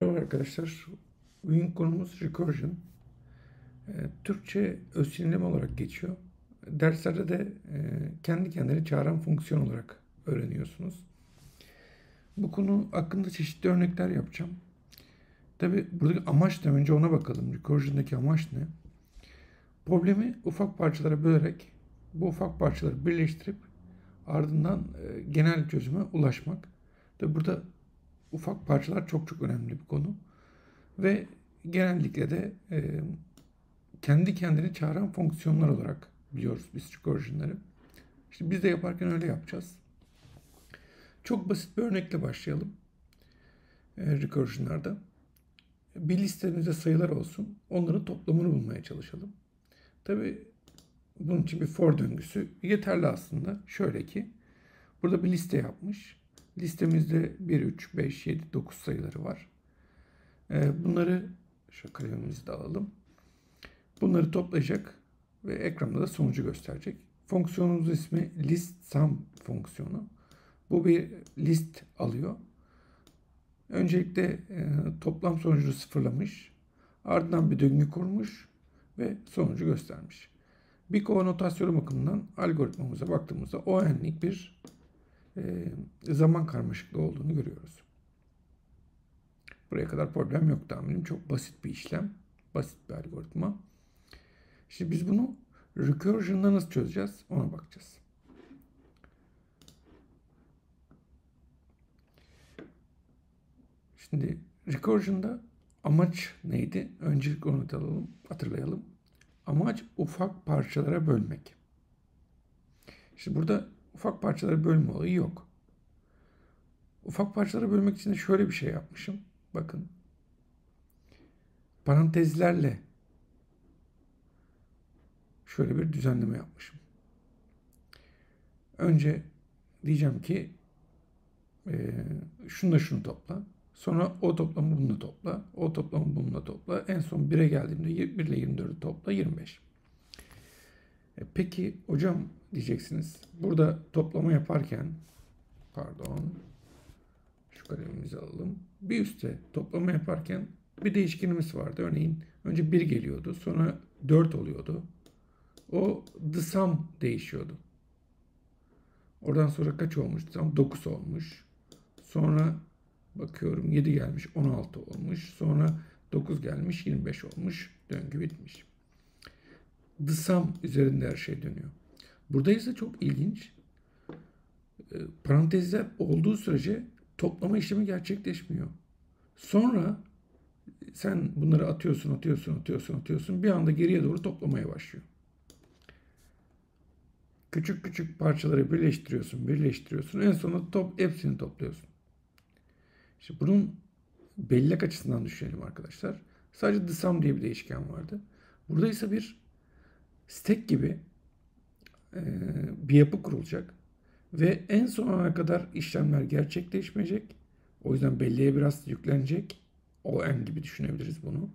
Merhaba arkadaşlar, bugün konumuz Recursion. Türkçe özyineleme olarak geçiyor. Derslerde de kendi kendini çağıran fonksiyon olarak öğreniyorsunuz. Bu konu hakkında çeşitli örnekler yapacağım. Tabi buradaki amaç da önce ona bakalım. Recursion'daki amaç ne? Problemi ufak parçalara bölerek bu ufak parçaları birleştirip ardından genel çözüme ulaşmak. Tabi burada ufak parçalar çok önemli bir konu. Ve genellikle de kendi kendini çağıran fonksiyonlar olarak biliyoruz biz recursion'ları. İşte biz de yaparken öyle yapacağız. Çok basit bir örnekle başlayalım. Recursion'larda. Bir listemizde sayılar olsun. Onların toplamını bulmaya çalışalım. Tabii bunun için bir for döngüsü yeterli aslında. Şöyle ki burada bir liste yapmış. Listemizde 1, 3, 5, 7, 9 sayıları var. Bunları şu kalemimizi de alalım. Bunları toplayacak ve ekranda da sonucu gösterecek. Fonksiyonumuzun ismi listSum fonksiyonu. Bu bir list alıyor. Öncelikle toplam sonucunu sıfırlamış. Ardından bir döngü kurmuş ve sonucu göstermiş. Bir konotasyon bakımından algoritmamıza baktığımızda O(n)lik bir zaman karmaşıklığı olduğunu görüyoruz. Buraya kadar problem yok tahminim. Çok basit bir işlem. Basit bir algoritma. Şimdi biz bunu recursion'da nasıl çözeceğiz? Ona bakacağız. Şimdi recursion'da amaç neydi? Öncelikle onu hatırlayalım. Amaç ufak parçalara bölmek. Şimdi burada ufak parçalara bölme olayı yok. Ufak parçalara bölmek için de şöyle bir şey yapmışım. Bakın. Parantezlerle şöyle bir düzenleme yapmışım. Önce diyeceğim ki şununla şunu topla. Sonra o toplamı bununla topla. O toplamı bununla topla. En son 1'e geldiğimde 1 ile 24'ü topla. 25. Peki hocam diyeceksiniz. Burada toplama yaparken şu kalemimizi alalım. Bir üstte toplama yaparken bir değişkenimiz vardı. Örneğin önce 1 geliyordu. Sonra 4 oluyordu. O the sum değişiyordu. Oradan sonra kaç olmuş? 9 olmuş. Sonra bakıyorum 7 gelmiş. 16 olmuş. Sonra 9 gelmiş. 25 olmuş. Döngü bitmiş. The sum üzerinde her şey dönüyor. Burada ise çok ilginç. Parantezler olduğu sürece toplama işlemi gerçekleşmiyor. Sonra sen bunları atıyorsun. Bir anda geriye doğru toplamaya başlıyor. Küçük küçük parçaları birleştiriyorsun. En sonunda hepsini topluyorsun. Şimdi bunun bellek açısından düşünelim arkadaşlar. Sadece the sum diye bir değişken vardı. Burada ise bir stack gibi bir yapı kurulacak ve en sona kadar işlemler gerçekleşmeyecek. O yüzden belleğe biraz yüklenecek. O(n) gibi düşünebiliriz bunu.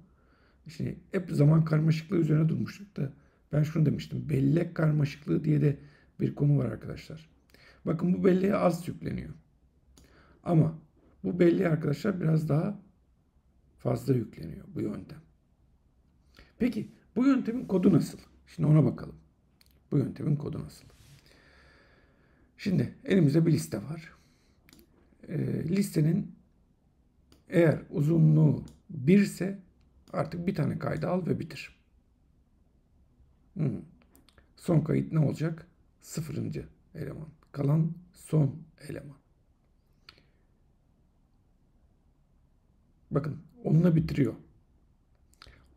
Şimdi hep zaman karmaşıklığı üzerine durmuştuk da ben şunu demiştim. Bellek karmaşıklığı diye de bir konu var arkadaşlar. Bakın bu belleğe az yükleniyor. Ama bu belleğe arkadaşlar biraz daha fazla yükleniyor bu yöntem. Peki bu yöntemin kodu nasıl? Şimdi ona bakalım. Bu yöntemin kodu nasıl? Şimdi elimizde bir liste var. Listenin eğer uzunluğu 1 ise artık bir tane kaydı al ve bitir. Son kayıt ne olacak? 0. eleman. Kalan son eleman. Bakın onunla bitiriyor.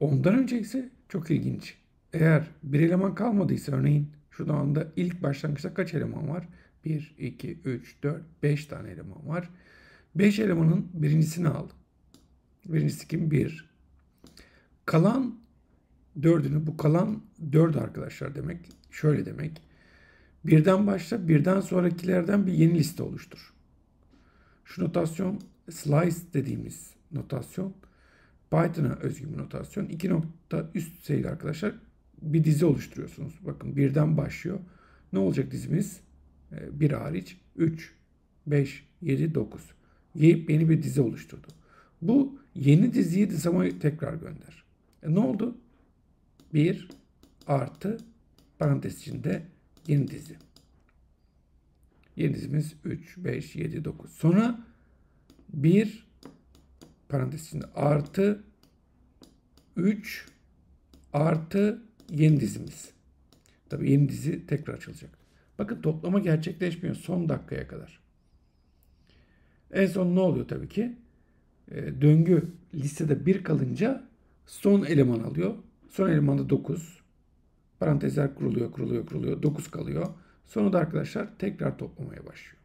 Ondan önce ise çok ilginç. Eğer bir eleman kalmadıysa örneğin şu anda ilk başlangıçta kaç eleman var? 1, 2, 3, 4, 5 tane eleman var. 5 elemanın birincisini al. Birincisi kim? 1. Kalan 4'ünü, bu kalan 4 arkadaşlar demek. Şöyle demek. Birden başla, birden sonrakilerden bir yeni liste oluştur. Şu notasyon slice dediğimiz notasyon. Python'a özgü bir notasyon. 2 nokta üst sayılı arkadaşlar. Bir dizi oluşturuyorsunuz. Bakın birden başlıyor. Ne olacak dizimiz? 1 hariç. 3, 5, 7, 9. Yeni bir dizi oluşturdu. Bu Yeni diziyi dizama tekrar gönder. Ne oldu? 1 artı parantez içinde yeni dizi. Yeni dizimiz 3, 5, 7, 9. Sonra 1 parantez içinde artı 3 artı yeni dizimiz. Tabii yeni dizi tekrar açılacak. Bakın toplama gerçekleşmiyor son dakikaya kadar. En son ne oluyor tabii ki? Döngü listede 1 kalınca son eleman alıyor. Son elemanda 9. Parantezler kuruluyor. 9 kalıyor. Sonra da arkadaşlar tekrar toplamaya başlıyor.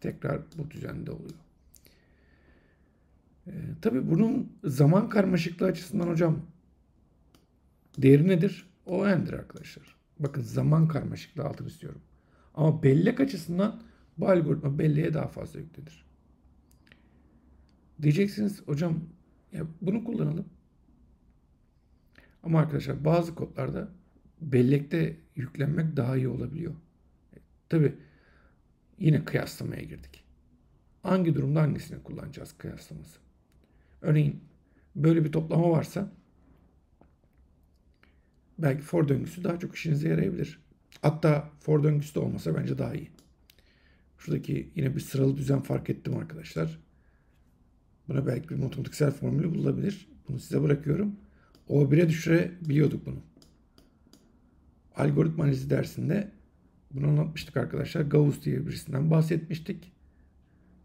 Tekrar bu düzende oluyor. Tabii bunun zaman karmaşıklığı açısından hocam değeri nedir? O(n)'dir arkadaşlar. Bakın zaman karmaşıklığı altını istiyorum. Ama bellek açısından bu algoritma belleğe daha fazla yüklenir. Diyeceksiniz hocam ya bunu kullanalım. Ama arkadaşlar bazı kodlarda bellekte yüklenmek daha iyi olabiliyor. Tabii yine kıyaslamaya girdik. Hangi durumda hangisini kullanacağız kıyaslaması? Örneğin böyle bir toplama varsa belki for döngüsü daha çok işinize yarayabilir. Hatta for döngüsü de olmasa bence daha iyi. Şuradaki yine bir sıralı düzen fark ettim arkadaşlar. Buna belki bir matematiksel formülü bulabilir. Bunu size bırakıyorum. O1'e düşürebiliyorduk bunu. Algoritma analizi dersinde bunu anlatmıştık arkadaşlar. Gauss diye birisinden bahsetmiştik.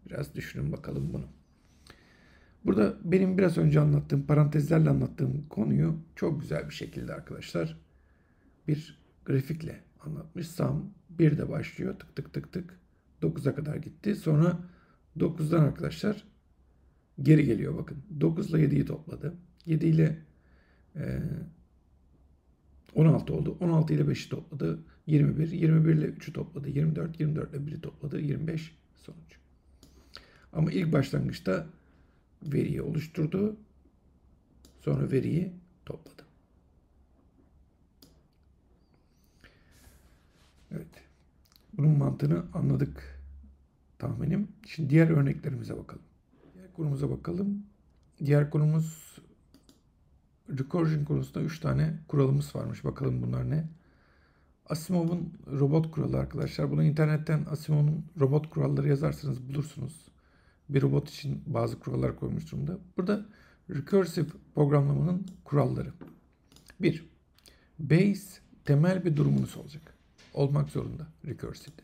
Biraz düşünün bakalım bunu. Burada benim biraz önce anlattığım, parantezlerle anlattığım konuyu çok güzel bir şekilde arkadaşlar bir grafikle anlatmış. Sam 1'de başlıyor. Tık tık tık tık 9'a kadar gitti. Sonra 9'dan arkadaşlar geri geliyor bakın. 9 ile 7'yi topladı. 7 ile 16 oldu. 16 ile 5'i topladı. 21. 21 ile 3'ü topladı. 24. 24 ile 1'i topladı. 25 sonuç. Ama ilk başlangıçta veriyi oluşturdu. Sonra veriyi topladı. Evet. Bunun mantığını anladık tahminim. Şimdi diğer örneklerimize bakalım. Diğer konumuza bakalım. Diğer konumuz Recursion konusunda 3 tane kuralımız varmış. Bakalım bunlar ne? Asimov'un robot kuralı arkadaşlar. Bunu internetten Asimov'un robot kuralları yazarsanız bulursunuz. Bir robot için bazı kurallar koymuş durumda. Burada recursive programlamanın kuralları. 1. Base temel bir durumunuz olacak. Olmak zorunda recursive'de.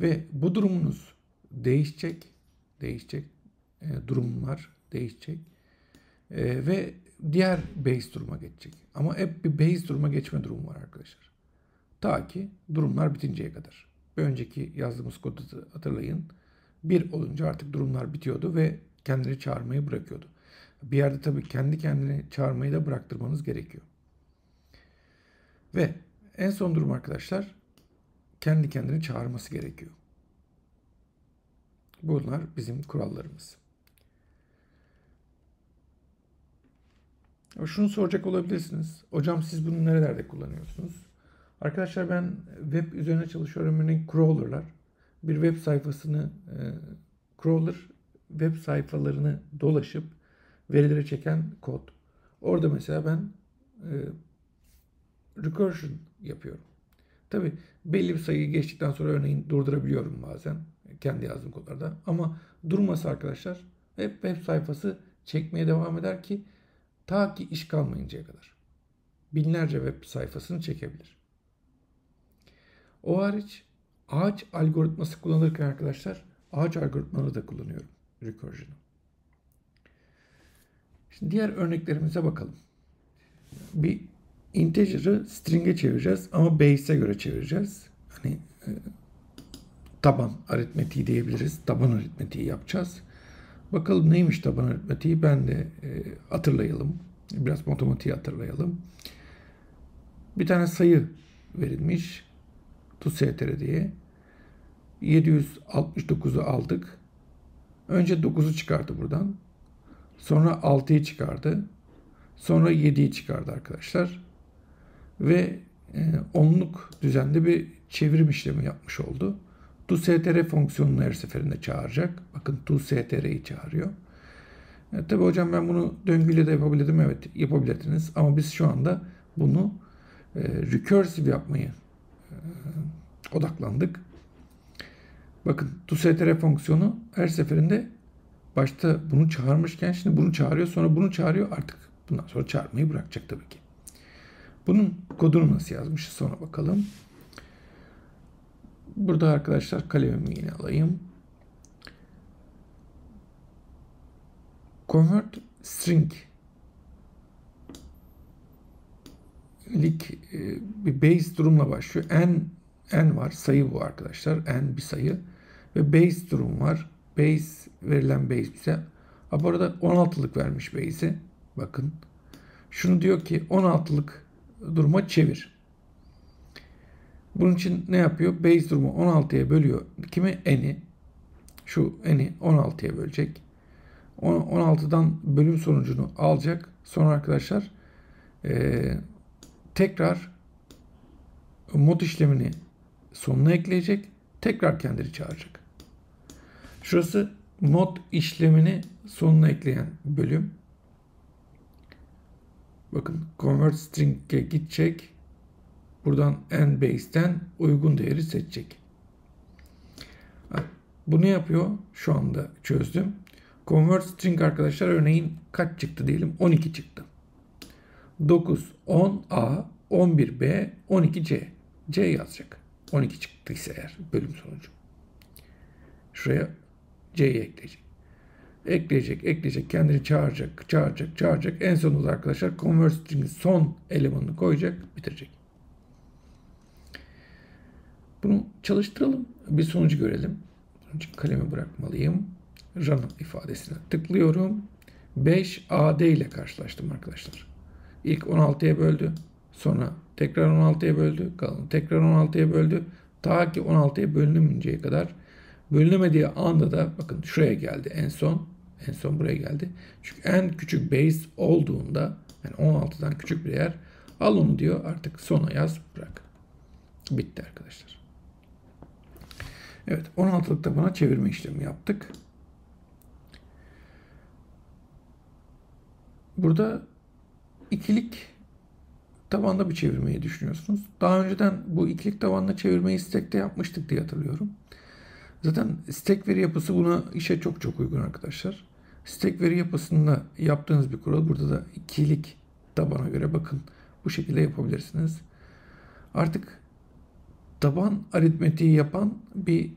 Ve bu durumunuz değişecek. Durumlar değişecek. Ve diğer base duruma geçecek. Ama hep bir base duruma geçme durumu var arkadaşlar. Ta ki durumlar bitinceye kadar. Bir önceki yazdığımız kodu hatırlayın. 1 olunca artık durumlar bitiyordu ve kendini çağırmayı bırakıyordu. Bir yerde tabii kendi kendini çağırmayı da bıraktırmanız gerekiyor. Ve en son durum arkadaşlar kendi kendini çağırması gerekiyor. Bunlar bizim kurallarımız. Şunu soracak olabilirsiniz. Hocam siz bunu nerelerde kullanıyorsunuz? Arkadaşlar ben web üzerine çalışıyorum. Örneğin crawlerlar. Bir web sayfasını crawler web sayfalarını dolaşıp verilere çeken kod. Orada mesela ben recursion yapıyorum. Tabi belli bir sayıyı geçtikten sonra örneğin durdurabiliyorum bazen kendi yazdığım kodlarda. Ama durması arkadaşlar hep web sayfası çekmeye devam eder ki ta ki iş kalmayıncaya kadar. Binlerce web sayfasını çekebilir. O hariç ağaç algoritması kullanırken arkadaşlar ağaç algoritmaları da kullanıyorum. Recursion'u. Şimdi diğer örneklerimize bakalım. Bir integer'ı string'e çevireceğiz ama base'e göre çevireceğiz. Hani taban aritmetiği diyebiliriz. Taban aritmetiği yapacağız. Bakalım neymiş taban aritmetiği? Ben de hatırlayalım. Biraz matematiği hatırlayalım. Bir tane sayı verilmiş. TUSETR diye. 769'u aldık. Önce 9'u çıkardı buradan. Sonra 6'yı çıkardı. Sonra 7'yi çıkardı arkadaşlar. Ve 10'luk düzende bir çevirim işlemi yapmış oldu. TUSETR fonksiyonunu her seferinde çağıracak. Bakın TUSETR'yi çağırıyor. Tabi hocam ben bunu döngüyle de yapabilirdim. Evet, yapabilirdiniz. Ama biz şu anda bunu recursive yapmayı odaklandık. Bakın toStr fonksiyonu her seferinde başta bunu çağırmışken şimdi bunu çağırıyor, sonra bunu çağırıyor, artık bundan sonra çağırmayı bırakacak tabii ki. Bunun kodunu nasıl yazmışız sonra bakalım. Burada arkadaşlar kalemimi yine alayım. Convert string lik bir base durumla başlıyor. N var, sayı bu arkadaşlar. N bir sayı ve base durum var. Base verilen base bize. Ha, bu arada 16'lık vermiş base'i. Bakın. Şunu diyor ki 16'lık duruma çevir. Bunun için ne yapıyor? Base durumu 16'ya bölüyor. Kimi? N'i. Şu n'i 16'ya bölecek. 16'dan bölüm sonucunu alacak. Sonra arkadaşlar tekrar mod işlemini sonuna ekleyecek. Tekrar kendini çağıracak. Şurası mod işlemini sonuna ekleyen bölüm. Bakın convert string'e gidecek. Buradan n base'ten uygun değeri seçecek. Bunu yapıyor. Şu anda çözdüm. Convert string arkadaşlar örneğin kaç çıktı diyelim? 12 çıktı. 9, 10, A, 11, B, 12, C. C yazacak. 12 çıktıysa eğer bölüm sonucu. Şuraya C'yi ekleyecek. Ekleyecek. Kendini çağıracak. En sonunda arkadaşlar convert string'in son elemanını koyacak. Bitirecek. Bunu çalıştıralım. Bir sonucu görelim. Bunun için kalemi bırakmalıyım. Run ifadesine tıklıyorum. 5 AD ile karşılaştım arkadaşlar. İlk 16'ya böldü. Sonra tekrar 16'ya böldü. Kalanı tekrar 16'ya böldü. Ta ki 16'ya bölünmeyeceği kadar. Bölünemediği anda da bakın şuraya geldi en son. En son buraya geldi. Çünkü en küçük base olduğunda yani 16'dan küçük bir yer, al onu diyor. Artık sona yaz, bırak. Bitti arkadaşlar. Evet, 16'lık tabana çevirme işlemi yaptık. Burada ikilik tabanda bir çevirmeyi düşünüyorsunuz. Daha önceden bu ikilik tabanla çevirmeyi Stack'te yapmıştık diye hatırlıyorum. Zaten Stack veri yapısı buna işe çok çok uygun arkadaşlar. Stack veri yapısında yaptığınız bir kural. Burada da ikilik tabana göre bakın bu şekilde yapabilirsiniz. Artık taban aritmetiği yapan bir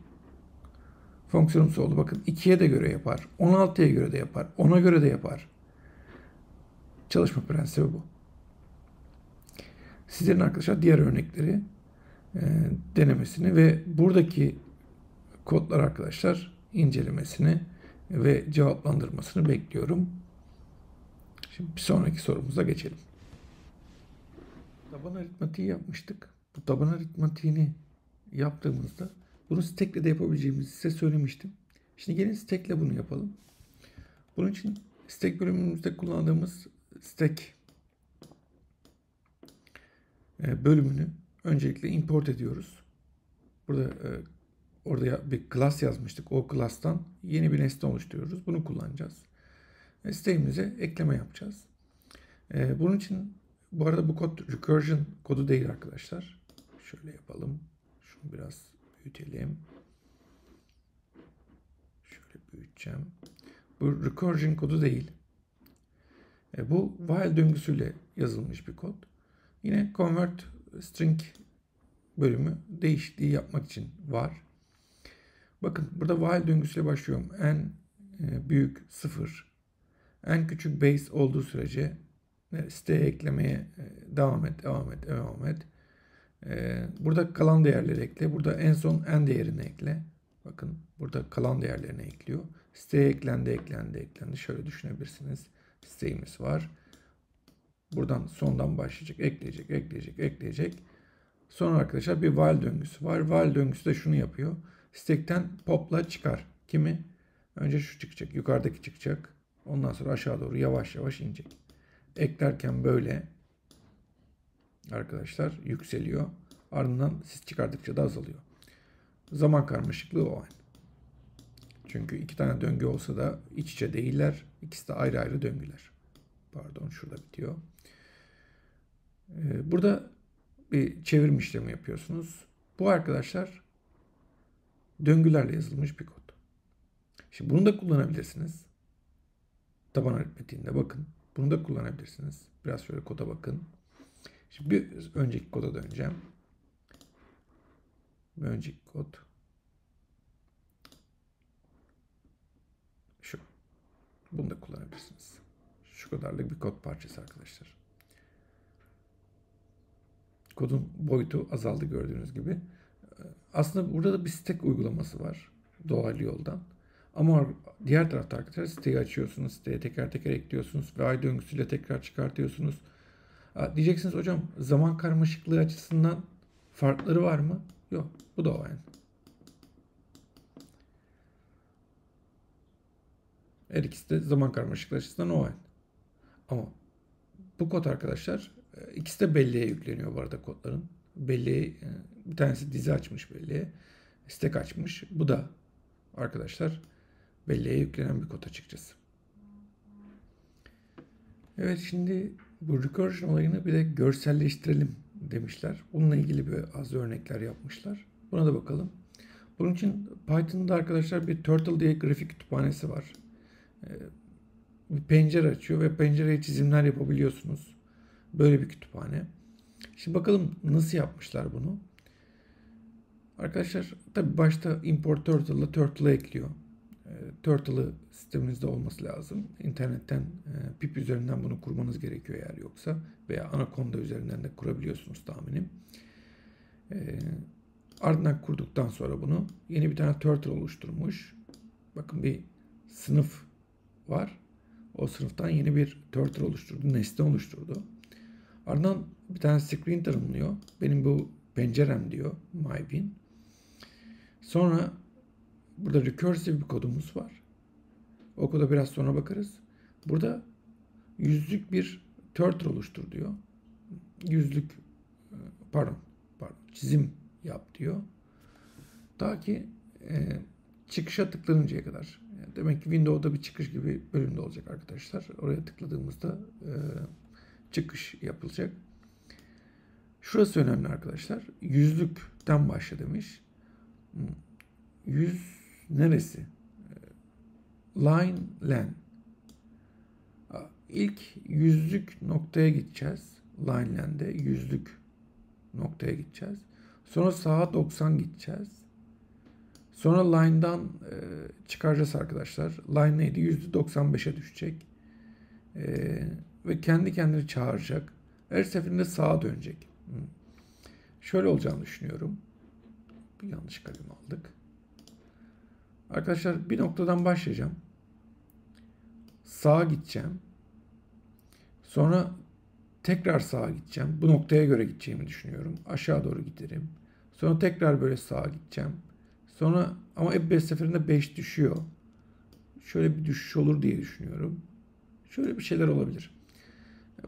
fonksiyonumuz oldu. Bakın 2'ye de göre yapar. 16'ya göre de yapar. 10'a göre de yapar. Çalışma prensibi bu. Sizlerin arkadaşlar diğer örnekleri denemesini ve buradaki kodlar arkadaşlar incelemesini ve cevaplandırmasını bekliyorum. Şimdi bir sonraki sorumuza geçelim. Taban aritmatiği yapmıştık. Bu taban aritmatiğini yaptığımızda bunu Stack'le de yapabileceğimizi size söylemiştim. Şimdi gelin Stack'le bunu yapalım. Bunun için Stack bölümümüzde kullandığımız Stack bölümünü öncelikle import ediyoruz. Burada orada bir class yazmıştık. O class'tan yeni bir nesne oluşturuyoruz. Bunu kullanacağız. Stack'imize ekleme yapacağız. Bunun için bu arada bu kod recursion kodu değil arkadaşlar. Şöyle yapalım. Şunu biraz büyütelim. Şöyle büyüteceğim. Bu recursion kodu değil. Bu while döngüsüyle yazılmış bir kod. Yine convert string bölümü değişikliği yapmak için var. Bakın burada while döngüsüyle başlıyorum. En büyük 0. En küçük base olduğu sürece siteye eklemeye devam et. Burada kalan değerleri ekle. Burada en son en değerini ekle. Bakın burada kalan değerlerini ekliyor. Siteye eklendi. Şöyle düşünebilirsiniz. Sitemiz var. Buradan sondan başlayacak. Ekleyecek. Sonra arkadaşlar bir while döngüsü var. While döngüsü de şunu yapıyor. Stack'ten pop'la çıkar. Kimi? Önce şu çıkacak. Yukarıdaki çıkacak. Ondan sonra aşağı doğru yavaş yavaş inecek. Eklerken böyle arkadaşlar yükseliyor. Ardından siz çıkardıkça da azalıyor. Zaman karmaşıklığı o aynı. Çünkü iki tane döngü olsa da iç içe değiller. İkisi de ayrı ayrı döngüler. Pardon, şurada bitiyor. Burada bir çevirme işlemi yapıyorsunuz. Bu arkadaşlar döngülerle yazılmış bir kod. Şimdi bunu da kullanabilirsiniz. Taban aritmetiğinde bakın. Bunu da kullanabilirsiniz. Biraz şöyle koda bakın. Şimdi bir önceki koda döneceğim. Bir önceki kod. Şu. Bunu da kullanabilirsiniz. Şu kadarlık bir kod parçası arkadaşlar. Kodun boyutu azaldı gördüğünüz gibi. Aslında burada da bir stack uygulaması var. Dolaylı yoldan. Ama diğer tarafta arkadaşlar siteyi açıyorsunuz. Siteye teker teker ekliyorsunuz. Ve ay döngüsüyle tekrar çıkartıyorsunuz. Diyeceksiniz hocam zaman karmaşıklığı açısından farkları var mı? Yok. Bu da O(n). Her ikisi de zaman karmaşıklığı açısından O(n). Ama bu kod arkadaşlar ikisi de belleğe yükleniyor bu arada kodların. Belleğe, bir tanesi dizi açmış belleğe. Stack açmış. Bu da arkadaşlar belleğe yüklenen bir kod açıkçası. Evet, şimdi bu recursion olayını bir de görselleştirelim demişler. Bununla ilgili bir az örnekler yapmışlar. Buna da bakalım. Bunun için Python'da arkadaşlar bir Turtle diye grafik kütüphanesi var. Bir pencere açıyor ve pencereye çizimler yapabiliyorsunuz. Böyle bir kütüphane. Şimdi bakalım nasıl yapmışlar bunu. Arkadaşlar tabi başta import turtle'la turtle'ı ekliyor. Turtle'ı sisteminizde olması lazım. İnternetten pip üzerinden bunu kurmanız gerekiyor eğer yoksa. Veya Anaconda üzerinden de kurabiliyorsunuz tahminim. Ardından kurduktan sonra bunu yeni bir tane turtle oluşturmuş. Bakın bir sınıf var. O sınıftan yeni bir turtle oluşturdu. Nesne oluşturdu. Ardından bir tane screen tanımlıyor. Benim bu pencerem diyor. My bin. Sonra burada recursive bir kodumuz var. O koda biraz sonra bakarız. Burada yüzlük bir turtle oluştur diyor. Pardon. Çizim yap diyor. Ta ki çıkışa tıklanıncaya kadar. Yani demek ki Windows'da bir çıkış gibi bölümde olacak arkadaşlar. Oraya tıkladığımızda çıkış yapılacak. Şurası önemli arkadaşlar. Yüzlükten başla demiş. Yüz neresi? Line, len. İlk yüzlük noktaya gideceğiz. Line, len'de yüzlük noktaya gideceğiz. Sonra sağa 90 gideceğiz. Sonra line'dan çıkaracağız arkadaşlar. Line neydi? %95'e düşecek. Ve kendi kendini çağıracak. Her seferinde sağa dönecek. Şöyle olacağını düşünüyorum. Bir yanlış kalem aldık. Arkadaşlar bir noktadan başlayacağım. Sağa gideceğim. Sonra tekrar sağa gideceğim. Bu noktaya göre gideceğimi düşünüyorum. Aşağı doğru giderim. Sonra tekrar böyle sağa gideceğim. Sonra ama hep 5 seferinde 5 düşüyor. Şöyle bir düşüş olur diye düşünüyorum. Şöyle bir şeyler olabilir.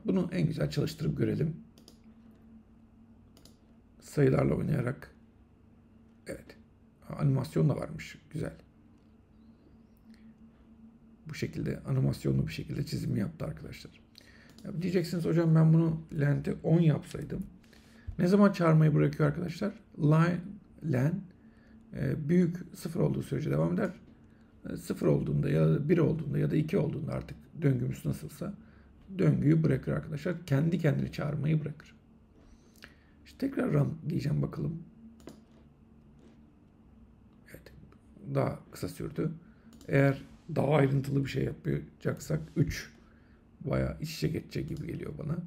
Bunu en güzel çalıştırıp görelim. Sayılarla oynayarak. Evet. Animasyon da varmış. Güzel. Bu şekilde animasyonlu bir şekilde çizimi yaptı arkadaşlar. Ya diyeceksiniz hocam ben bunu lente 10 yapsaydım. Ne zaman çağırmayı bırakıyor arkadaşlar? Line, len büyük 0 olduğu sürece devam eder. 0 olduğunda ya 1 olduğunda ya da 2 olduğunda artık döngümüz nasılsa döngüyü bırakır arkadaşlar. Kendi kendini çağırmayı bırakır. İşte tekrar run diyeceğim bakalım. Evet. Daha kısa sürdü. Eğer daha ayrıntılı bir şey yapacaksak 3 bayağı iç içe geçecek gibi geliyor bana.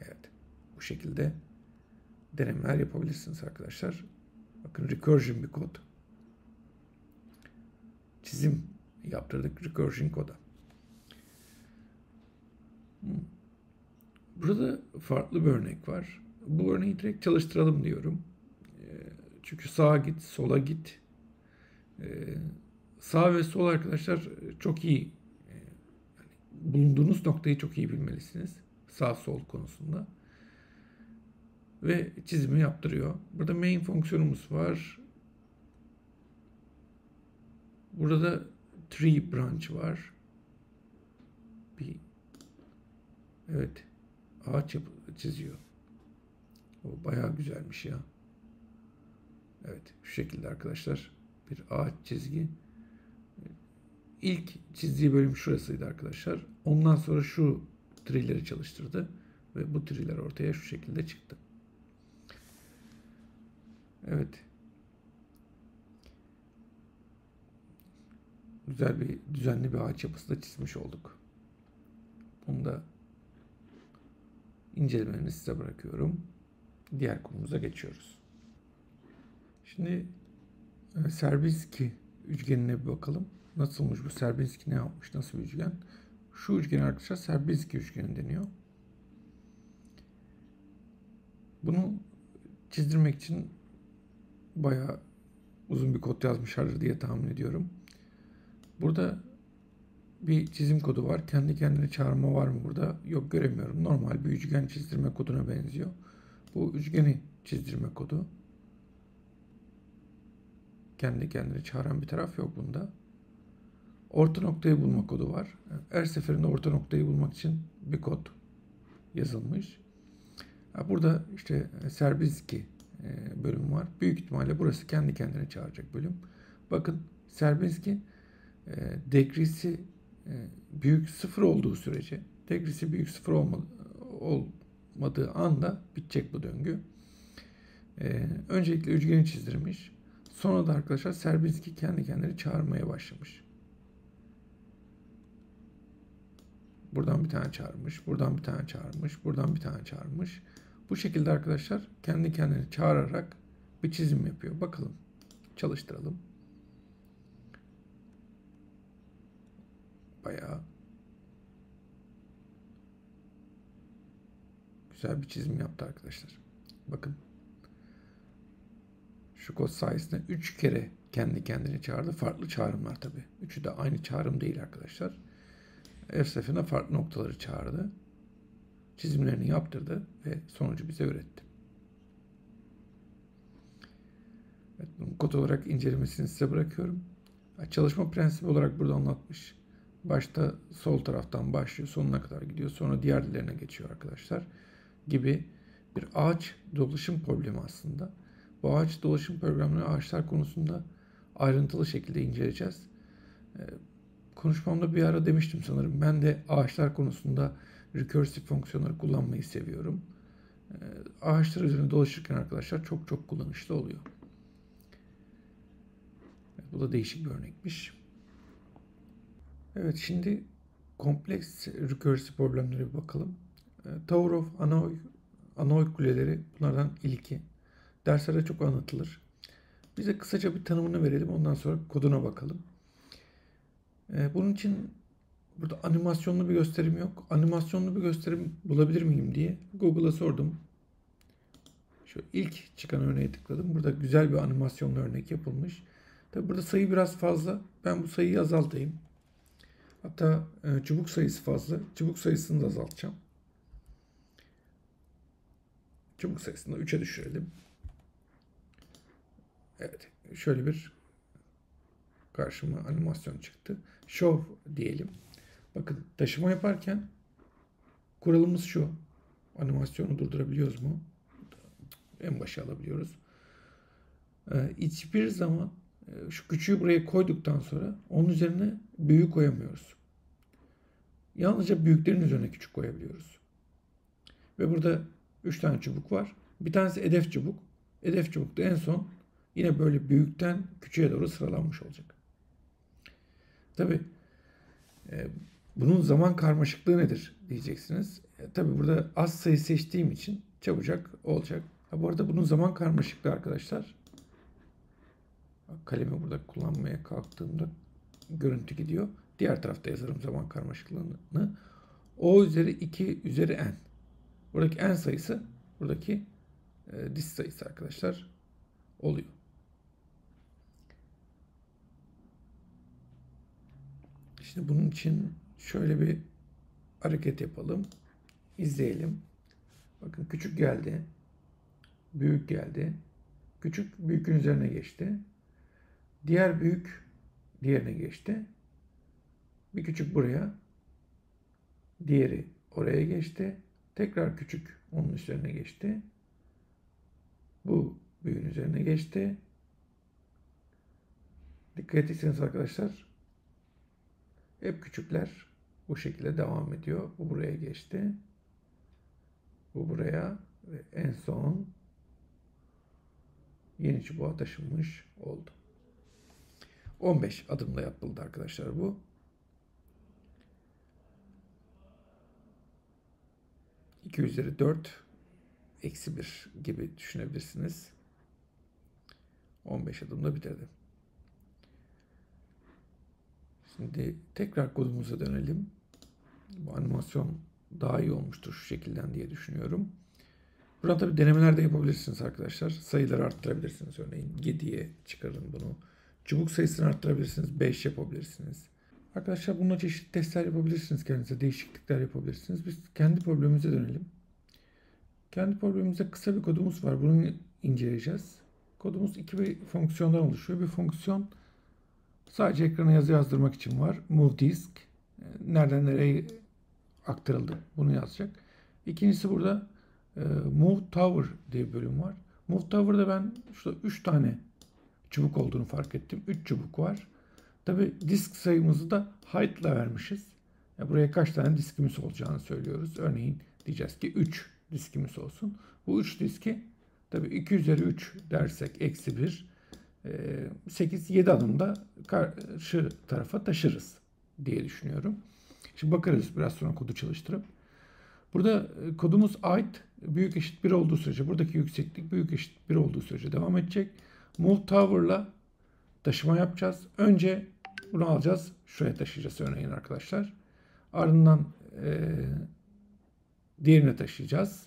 Evet. Bu şekilde denemeler yapabilirsiniz arkadaşlar. Bakın recursion bir kod. Çizim yaptırdık recursion koda. Burada farklı bir örnek var. Bu örneği direkt çalıştıralım diyorum. Çünkü sağa git, sola git. Sağ ve sol arkadaşlar çok iyi. Bulunduğunuz noktayı çok iyi bilmelisiniz. Sağ sol konusunda. Ve çizimi yaptırıyor. Burada main fonksiyonumuz var. Burada tree branch var. Bir, evet, ağaç çiziyor. O bayağı güzelmiş ya. Evet, şu şekilde arkadaşlar. Bir ağaç çizgi. İlk çizdiği bölüm şurasıydı arkadaşlar. Ondan sonra şu tree'leri çalıştırdı. Ve bu tree'ler ortaya şu şekilde çıktı. Evet. Güzel bir, düzenli bir ağaç yapısı da çizmiş olduk. Bunu da incelemelerini size bırakıyorum. Diğer konumuza geçiyoruz. Şimdi Sierpinski üçgenine bir bakalım. Nasılmış bu? Sierpinski ne yapmış? Nasıl bir üçgen? Şu üçgeni arkadaşlar Sierpinski üçgeni deniyor. Bunu çizdirmek için bayağı uzun bir kod yazmışlardır diye tahmin ediyorum. Burada bir çizim kodu var. Kendi kendine çağırma var mı burada? Yok, göremiyorum. Normal bir üçgen çizdirme koduna benziyor. Bu üçgeni çizdirme kodu. Kendi kendine çağıran bir taraf yok bunda. Orta noktayı bulma kodu var. Her seferinde orta noktayı bulmak için bir kod yazılmış. Burada işte Sierpinski bölüm var. Büyük ihtimalle burası kendi kendine çağıracak bölüm. Bakın Sierpinski degresi büyük sıfır olduğu sürece, degresi büyük sıfır olmadığı anda bitecek bu döngü. Öncelikle üçgeni çizdirmiş. Sonra da arkadaşlar Sierpinski kendi kendini çağırmaya başlamış. Buradan bir tane çağırmış, buradan bir tane çağırmış, buradan bir tane çağırmış. Bu şekilde arkadaşlar kendi kendini çağırarak bir çizim yapıyor. Bakalım, çalıştıralım. Bayağı güzel bir çizim yaptı arkadaşlar. Bakın. Şu kod sayesinde 3 kere kendi kendini çağırdı. Farklı çağrımlar tabii. Üçü de aynı çağrım değil arkadaşlar. Her seferinde farklı noktaları çağırdı. Çizimlerini yaptırdı ve sonucu bize üretti. Evet, bunu kod olarak incelemesini size bırakıyorum. Çalışma prensibi olarak burada anlatmış. Başta sol taraftan başlıyor, sonuna kadar gidiyor. Sonra diğerlerine geçiyor arkadaşlar. Gibi bir ağaç dolaşım problemi aslında. Bu ağaç dolaşım programını ağaçlar konusunda ayrıntılı şekilde inceleyeceğiz. Konuşmamda bir ara demiştim sanırım. Ben de ağaçlar konusunda recursive fonksiyonları kullanmayı seviyorum. Ağaçlar üzerine dolaşırken arkadaşlar çok çok kullanışlı oluyor. Bu da değişik bir örnekmiş. Evet, şimdi kompleks recursive problemlere bir bakalım. Tower of Hanoi, Hanoi kuleleri bunlardan ilki. Derslerde çok anlatılır. Bize kısaca bir tanımını verelim. Ondan sonra koduna bakalım. Bunun için burada animasyonlu bir gösterim yok. Animasyonlu bir gösterim bulabilir miyim diye Google'a sordum. Şu ilk çıkan örneğe tıkladım. Burada güzel bir animasyonlu örnek yapılmış. Tabi burada sayı biraz fazla. Ben bu sayıyı azaltayım. Hatta çubuk sayısı fazla. Çubuk sayısını da azaltacağım. Çubuk sayısını da 3'e düşürelim. Evet. Şöyle bir karşıma animasyon çıktı. Show diyelim. Bakın taşıma yaparken kuralımız şu. Animasyonu durdurabiliyoruz mu? En başa alabiliyoruz. Hiçbir zaman şu küçüğü buraya koyduktan sonra onun üzerine büyük koyamıyoruz. Yalnızca büyüklerin üzerine küçük koyabiliyoruz. Ve burada 3 tane çubuk var. Bir tanesi hedef çubuk. Hedef çubuk da en son yine böyle büyükten küçüğe doğru sıralanmış olacak. Tabii bunun zaman karmaşıklığı nedir diyeceksiniz. Tabii burada az sayı seçtiğim için çabucak olacak. Bu arada bunun zaman karmaşıklığı arkadaşlar, kalemi burada kullanmaya kalktığımda görüntü gidiyor. Diğer tarafta yazarım zaman karmaşıklığını. O üzeri 2 üzeri n. Buradaki n sayısı buradaki disk sayısı arkadaşlar oluyor. Şimdi bunun için şöyle bir hareket yapalım. İzleyelim. Bakın küçük geldi. Büyük geldi. Küçük büyükün üzerine geçti. Diğer büyük diğerine geçti. Bir küçük buraya, diğeri oraya geçti. Tekrar küçük onun üzerine geçti. Bu büyüğün üzerine geçti. Dikkat etseniz arkadaşlar, hep küçükler bu şekilde devam ediyor. Bu buraya geçti. Bu buraya ve en son yeni çubuğa taşınmış oldu. 15 adımla yapıldı arkadaşlar bu. (2/4 - 1) gibi düşünebilirsiniz. 15 adımla bitirdim. Şimdi tekrar kodumuza dönelim. Bu animasyon daha iyi olmuştur şu şekilden diye düşünüyorum. Buradan tabi denemeler de yapabilirsiniz arkadaşlar. Sayıları arttırabilirsiniz. Örneğin 7'ye çıkarın bunu. Çubuk sayısını arttırabilirsiniz. 5 yapabilirsiniz. Arkadaşlar bununla çeşitli testler yapabilirsiniz kendinize. Değişiklikler yapabilirsiniz. Biz kendi problemimize dönelim. Kendi problemimizde kısa bir kodumuz var. Bunu inceleyeceğiz. Kodumuz iki fonksiyondan oluşuyor. Bir fonksiyon sadece ekrana yazı yazdırmak için var. Move disk. Nereden nereye aktarıldı. Bunu yazacak. İkincisi burada Move Tower diye bir bölüm var. Move Tower'da ben şurada 3 tane çubuk olduğunu fark ettim. 3 çubuk var. Tabi disk sayımızı da height'la vermişiz. Yani buraya kaç tane diskimiz olacağını söylüyoruz. Örneğin diyeceğiz ki 3 diskimiz olsun. Bu 3 diski tabi 2/3 dersek -1 8-7 adımda karşı tarafa taşırız diye düşünüyorum. Şimdi bakarız biraz sonra kodu çalıştırıp. Burada kodumuz height büyük eşit 1 olduğu sürece, buradaki yükseklik büyük eşit 1 olduğu sürece devam edecek. Move Tower'la taşıma yapacağız. Önce bunu alacağız. Şuraya taşıyacağız örneğin arkadaşlar. Ardından diğerine taşıyacağız.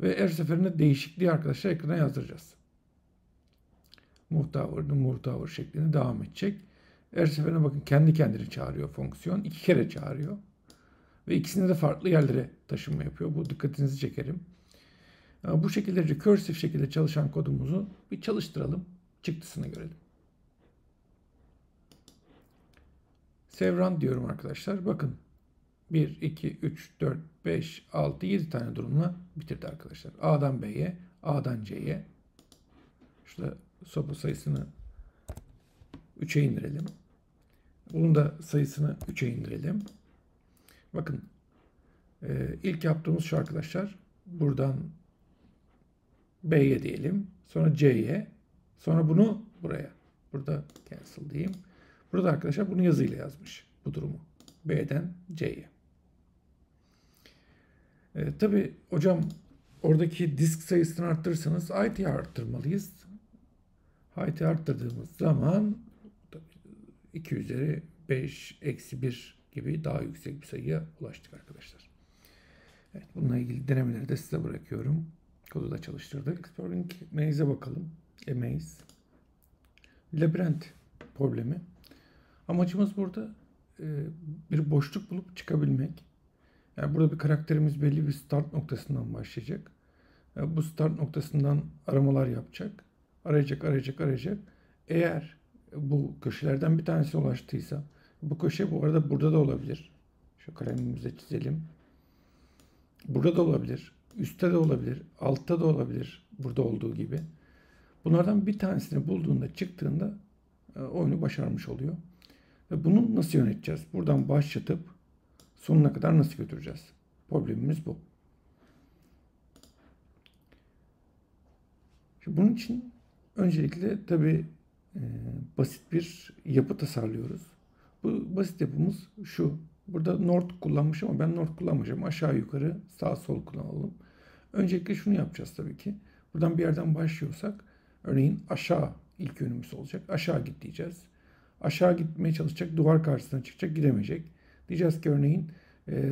Ve her seferinde değişikliği arkadaşlar ekrana yazdıracağız. Move Tower'ın Move Tower şeklinde devam edecek. Her seferine bakın kendi kendini çağırıyor fonksiyon. 2 kere çağırıyor. Ve ikisini de farklı yerlere taşınma yapıyor. Bu dikkatinizi çekerim. Yani bu şekilde recursive şekilde çalışan kodumuzu bir çalıştıralım. Çıktısını görelim. Save Run diyorum arkadaşlar. Bakın 1, 2, 3, 4, 5, 6, 7 tane durumla bitirdi arkadaşlar. A'dan B'ye, A'dan C'ye. Şurada sopa sayısını 3'e indirelim. Bunun da sayısını 3'e indirelim. Bakın ilk yaptığımız şu arkadaşlar. Buradan B'ye diyelim. Sonra C'ye. Sonra bunu buraya. Burada cancel diyeyim. Burada arkadaşlar bunu yazıyla yazmış. Bu durumu. B'den C'ye. Tabii hocam oradaki disk sayısını arttırırsanız IT'yi arttırmalıyız. IT'yi arttırdığımız zaman 2/5 - 1 gibi daha yüksek bir sayıya ulaştık arkadaşlar. Evet, bununla ilgili denemeleri de size bırakıyorum. Kodu da çalıştırdık. Exploring Maze'e bakalım. Maze. Labirent problemi. Amacımız burada bir boşluk bulup çıkabilmek. Yani burada bir karakterimiz belli bir start noktasından başlayacak. Yani bu start noktasından aramalar yapacak. Arayacak. Eğer bu köşelerden bir tanesi ulaştıysa, bu köşe bu arada burada da olabilir. Şu kalemimize çizelim. Burada da olabilir. Üstte de olabilir. Altta da olabilir. Burada olduğu gibi. Bunlardan bir tanesini bulduğunda, çıktığında oyunu başarmış oluyor. Ve bunu nasıl yöneteceğiz? Buradan başlatıp sonuna kadar nasıl götüreceğiz? Problemimiz bu. Şimdi bunun için öncelikle tabii basit bir yapı tasarlıyoruz. Bu basit yapımız şu. Burada north kullanmış ama ben north kullanmayacağım. Aşağı yukarı sağ sol kullanalım. Öncelikle şunu yapacağız tabii ki. Buradan bir yerden başlıyorsak örneğin aşağı ilk yönümüz olacak. Aşağı git diyeceğiz. Aşağı gitmeye çalışacak. Duvar karşısına çıkacak. Gidemeyecek. Diyeceğiz ki örneğin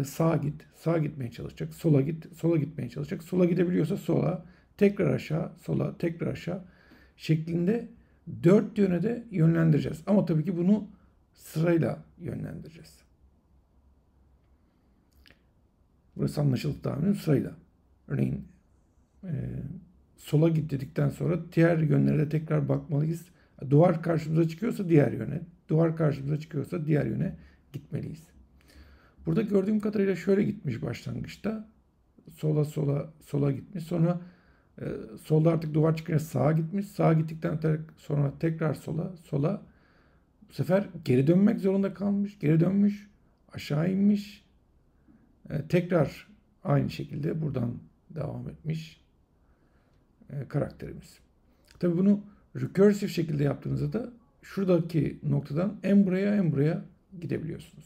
sağa git. Sağa gitmeye çalışacak. Sola git. Sola gitmeye çalışacak. Sola gidebiliyorsa sola. Tekrar aşağı. Sola. Tekrar aşağı. Şeklinde 4 yöne de yönlendireceğiz. Ama tabii ki bunu sırayla yönlendireceğiz. Burası anlaşıldı daha önce sırayla. Örneğin sola git dedikten sonra diğer yönlere de tekrar bakmalıyız. Duvar karşımıza çıkıyorsa diğer yöne, duvar karşımıza çıkıyorsa diğer yöne gitmeliyiz. Burada gördüğüm kadarıyla şöyle gitmiş başlangıçta. Sola gitmiş. Sonra solda artık duvar çıkınca sağa gitmiş. Sağa gittikten sonra tekrar sola. Bu sefer geri dönmek zorunda kalmış. Geri dönmüş. Aşağı inmiş. Tekrar aynı şekilde buradan devam etmiş karakterimiz. Tabii bunu recursive şekilde yaptığınızda da şuradaki noktadan en buraya gidebiliyorsunuz.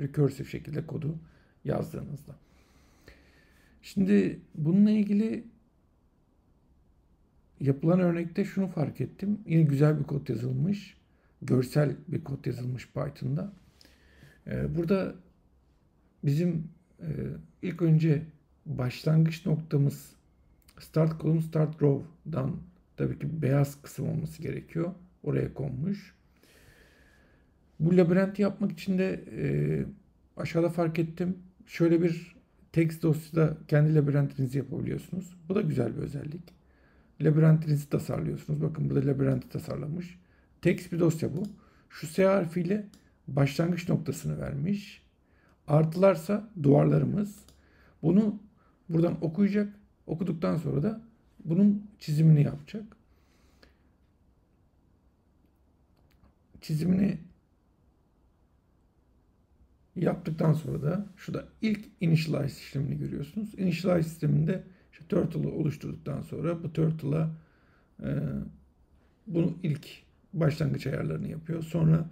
Recursive şekilde kodu yazdığınızda. Şimdi bununla ilgili yapılan örnekte şunu fark ettim. Yine güzel bir kod yazılmış. Görsel bir kod yazılmış Python'da. Burada bizim ilk önce başlangıç noktamız start column start row'dan tabii ki beyaz kısım olması gerekiyor. Oraya konmuş. Bu labirenti yapmak için de aşağıda fark ettim. Şöyle bir text dosyada kendi labirentinizi yapabiliyorsunuz. Bu da güzel bir özellik. Labirentinizi tasarlıyorsunuz. Bakın burada labirenti tasarlamış. Text bir dosya bu. Şu S harfiyle başlangıç noktasını vermiş. Artılarsa duvarlarımız. Bunu buradan okuyacak. Okuduktan sonra da bunun çizimini yapacak. Çizimini yaptıktan sonra da şurada ilk initialize işlemini görüyorsunuz. Initialize işleminde işte Turtle'ı oluşturduktan sonra bu Turtle'a bunu ilk başlangıç ayarlarını yapıyor. Sonra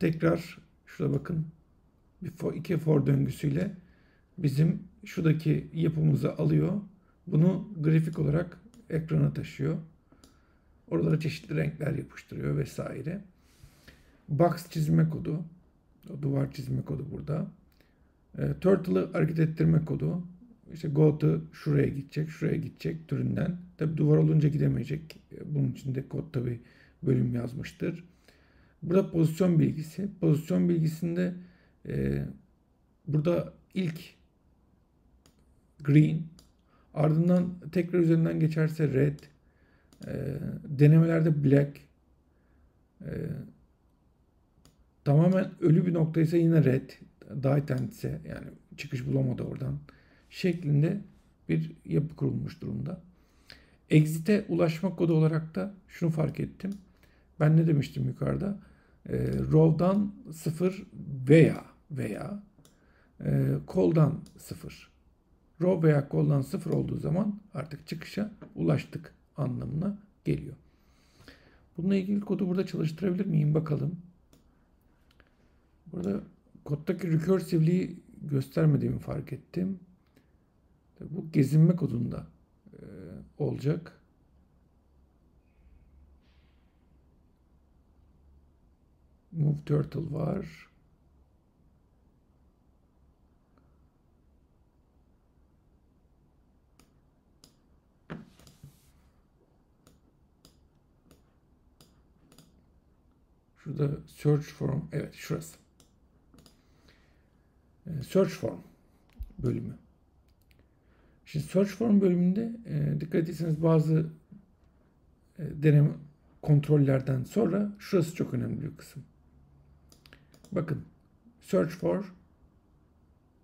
tekrar şurada bakın bir for döngüsüyle bizim şuradaki yapımızı alıyor. Bunu grafik olarak ekrana taşıyor. Oralara çeşitli renkler yapıştırıyor vesaire. Box çizme kodu. O duvar çizme kodu burada. Turtle'ı hareket ettirme kodu. İşte go to şuraya gidecek türünden. Tabi duvar olunca gidemeyecek. Bunun için de kod tabi bölüm yazmıştır. Burada pozisyon bilgisi. Pozisyon bilgisinde burada ilk green, ardından tekrar üzerinden geçerse red, denemelerde black, tamamen ölü bir noktaysa yine red, die end ise yani çıkış bulamadı oradan şeklinde bir yapı kurulmuş durumda. Exit'e ulaşma kodu olarak da şunu fark ettim. Ben ne demiştim yukarıda? Row'dan 0 veya call'dan 0. Row veya call'dan 0 olduğu zaman artık çıkışa ulaştık anlamına geliyor. Bununla ilgili kodu burada çalıştırabilir miyim bakalım. Burada koddaki recursive'liği göstermediğimi fark ettim. Bu gezinme kodunda olacak. Move Turtle var. Şurada search form. Evet şurası. Search form bölümü. Şimdi search form bölümünde dikkat ederseniz bazı deneme kontrollerden sonra şurası çok önemli bir kısım. Bakın search for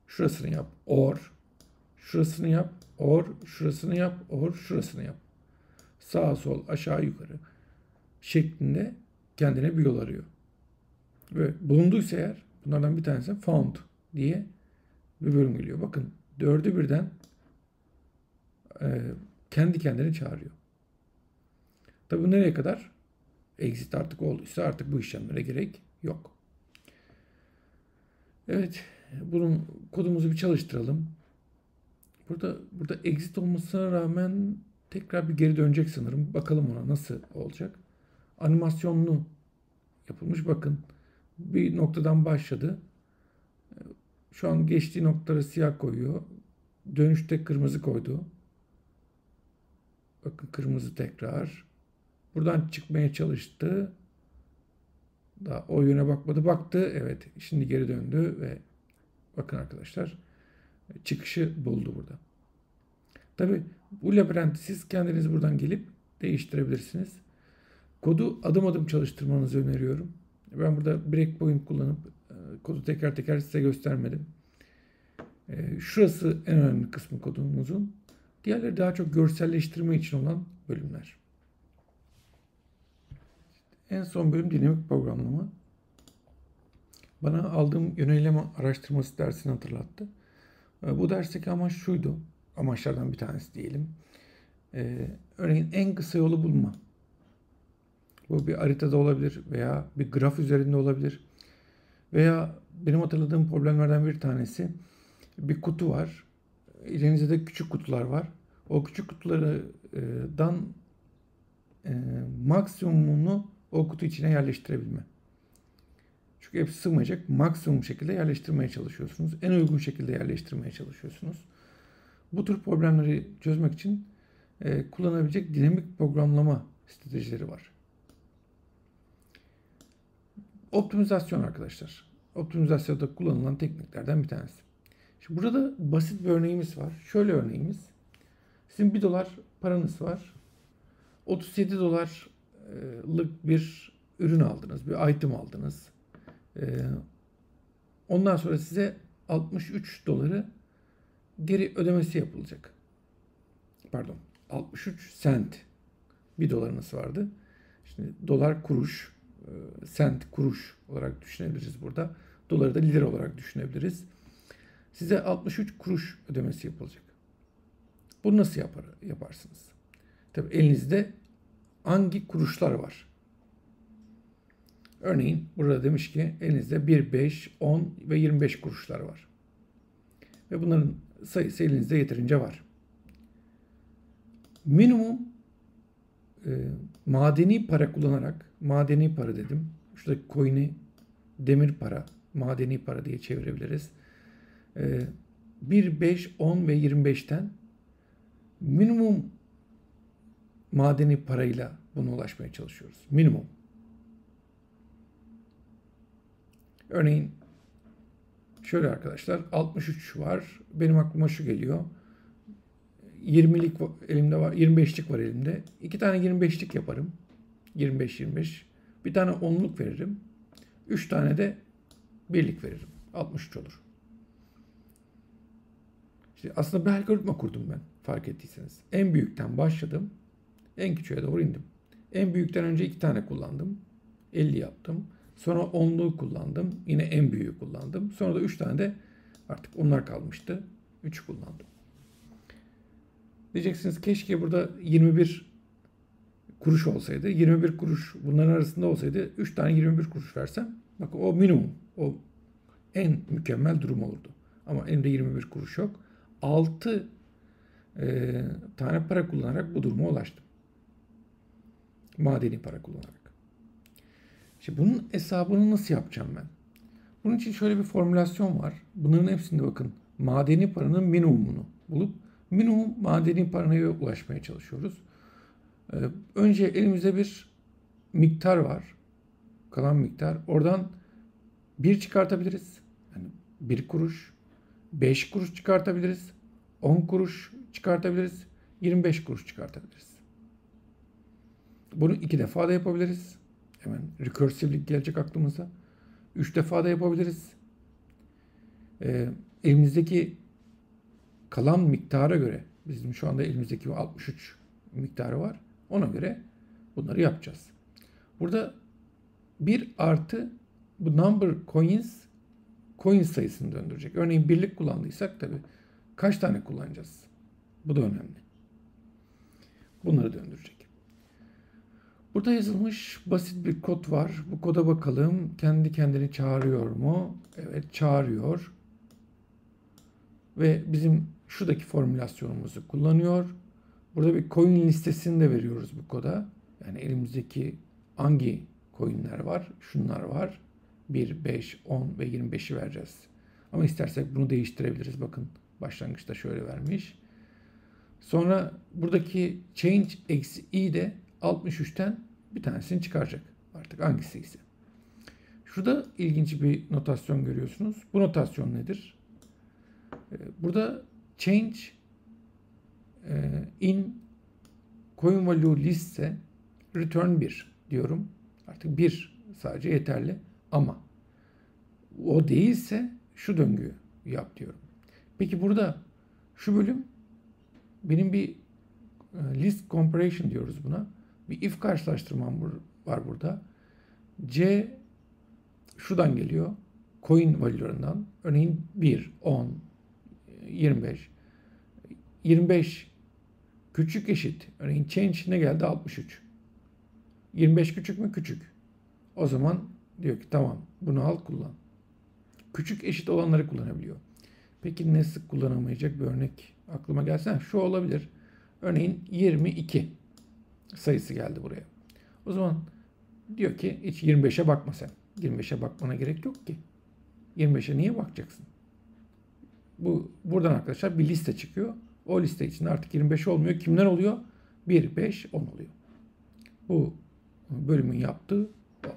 şurasını yap or şurasını yap or şurasını yap or şurasını yap. Sağa sol aşağı yukarı şeklinde kendine bir yol arıyor. Ve bulunduysa eğer bunlardan bir tanesi found diye bir bölüm geliyor. Bakın dördü birden kendi kendini çağırıyor. Tabi bu nereye kadar? Exit artık olduysa artık bu işlemlere gerek yok. Evet. Bunun kodumuzu bir çalıştıralım. Burada exit olmasına rağmen tekrar bir geri dönecek sanırım. Bakalım ona nasıl olacak. Animasyonlu yapılmış. Bakın bir noktadan başladı. Şu an geçtiği noktalara siyah koyuyor. Dönüşte kırmızı koydu. Bakın kırmızı tekrar. Buradan çıkmaya çalıştı. Daha o yöne bakmadı. Baktı. Evet. Şimdi geri döndü ve bakın arkadaşlar çıkışı buldu burada. Tabii bu labirenti siz kendiniz buradan gelip değiştirebilirsiniz. Kodu adım adım çalıştırmanızı öneriyorum. Ben burada breakpoint kullanıp kodu teker teker size göstermedim. Şurası en önemli kısmı kodumuzun. Diğerleri daha çok görselleştirme için olan bölümler. En son bölüm dinamik programlama. Bana aldığım özyineleme araştırması dersini hatırlattı. Bu dersteki amaç şuydu. Amaçlardan bir tanesi diyelim. Örneğin en kısa yolu bulma. Bu bir haritada olabilir veya bir graf üzerinde olabilir. Veya benim hatırladığım problemlerden bir tanesi bir kutu var. Elinizde de küçük kutular var. O küçük kutulardan maksimumunu o kutu içine yerleştirebilme. Çünkü hepsi sığmayacak. Maksimum şekilde yerleştirmeye çalışıyorsunuz. En uygun şekilde yerleştirmeye çalışıyorsunuz. Bu tür problemleri çözmek için kullanabilecek dinamik programlama stratejileri var. Optimizasyon arkadaşlar. Optimizasyonda kullanılan tekniklerden bir tanesi. Şimdi burada da basit bir örneğimiz var. Şöyle örneğimiz. Sizin $1 paranız var. $37'lık bir ürün aldınız. Bir item aldınız. Ondan sonra size $63 geri ödemesi yapılacak. Pardon. 63 sent. $1 vardı. Şimdi dolar kuruş. Sent kuruş olarak düşünebiliriz burada. Doları da lira olarak düşünebiliriz. Size 63 kuruş ödemesi yapılacak. Bunu nasıl yaparsınız? Tabii elinizde hangi kuruşlar var? Örneğin burada demiş ki elinizde 1, 5, 10 ve 25 kuruşlar var. Ve bunların sayısı elinizde yeterince var. Minimum madeni para kullanarak, madeni para dedim. Şuradaki coin'i demir para, madeni para diye çevirebiliriz. 1, 5, 10 ve 25'ten minimum madeni parayla buna ulaşmaya çalışıyoruz. Minimum. Örneğin şöyle arkadaşlar 63 var. Benim aklıma şu geliyor. 20'lik elimde var. 25'lik var elimde. 2 tane 25'lik yaparım. 25-25. Bir tane 10'luk veririm. 3 tane de 1'lik veririm. 63 olur. İşte aslında bir algoritma kurdum ben. Fark ettiyseniz. En büyükten başladım. En küçüğe doğru indim. En büyükten önce 2 tane kullandım. 50 yaptım. Sonra 10'luğu kullandım. Yine en büyüğü kullandım. Sonra da 3 tane de artık onlar kalmıştı. 3'ü kullandım. Diyeceksiniz keşke burada 21 kuruş olsaydı. 21 kuruş bunların arasında olsaydı 3 tane 21 kuruş versem bak o minimum. O en mükemmel durum olurdu. Ama elimde 21 kuruş yok. 6 tane para kullanarak bu duruma ulaştım. Madeni para kullanarak. Şimdi bunun hesabını nasıl yapacağım ben? Bunun için şöyle bir formülasyon var. Bunların hepsinde bakın madeni paranın minimumunu bulup minimum madeni paraya ulaşmaya çalışıyoruz. Önce elimizde bir miktar var. Kalan miktar. Oradan 1 çıkartabiliriz. Yani 1 kuruş. 5 kuruş çıkartabiliriz. 10 kuruş çıkartabiliriz. 25 kuruş çıkartabiliriz. Bunu 2 defa da yapabiliriz. Hemen recursive'lik gelecek aklımıza. 3 defa da yapabiliriz. Elimizdeki kalan miktara göre, bizim şu anda elimizdeki 63 miktarı var. Ona göre bunları yapacağız. Burada 1 artı bu number coins, coin sayısını döndürecek. Örneğin birlik kullandıysak tabii kaç tane kullanacağız? Bu da önemli. Bunları döndürecek. Burada yazılmış basit bir kod var. Bu koda bakalım. Kendi kendini çağırıyor mu? Evet çağırıyor. Ve bizim şuradaki formülasyonumuzu kullanıyor. Burada bir coin listesini de veriyoruz bu koda. Yani elimizdeki hangi coinler var? Şunlar var. 1, 5, 10 ve 25'i vereceğiz. Ama istersek bunu değiştirebiliriz. Bakın başlangıçta şöyle vermiş. Sonra buradaki change eksi i de 63'ten bir tanesini çıkaracak. Artık hangisi ise. Şurada ilginç bir notasyon görüyorsunuz. Bu notasyon nedir? Burada change in coin value list'e return 1. diyorum. Artık bir sadece yeterli ama o değilse şu döngüyü yap diyorum. Peki burada şu bölüm benim bir list comparison diyoruz buna. Bir if karşılaştırmam var burada. C şuradan geliyor. Coin valülarından. Örneğin 1, 10, 25. 25 küçük eşit. Örneğin change ne geldi? 63. 25 küçük mü? Küçük. O zaman diyor ki tamam bunu al kullan. Küçük eşit olanları kullanabiliyor. Peki ne sık kullanamayacak bir örnek aklıma gelsen şu olabilir. Örneğin 22 sayısı geldi buraya. O zaman diyor ki hiç 25'e bakma sen. 25'e bakmana gerek yok ki. 25'e niye bakacaksın? Buradan arkadaşlar bir liste çıkıyor. O liste içinde artık 25 olmuyor. Kimler oluyor? 1, 5, 10 oluyor. Bu bölümün yaptığı o.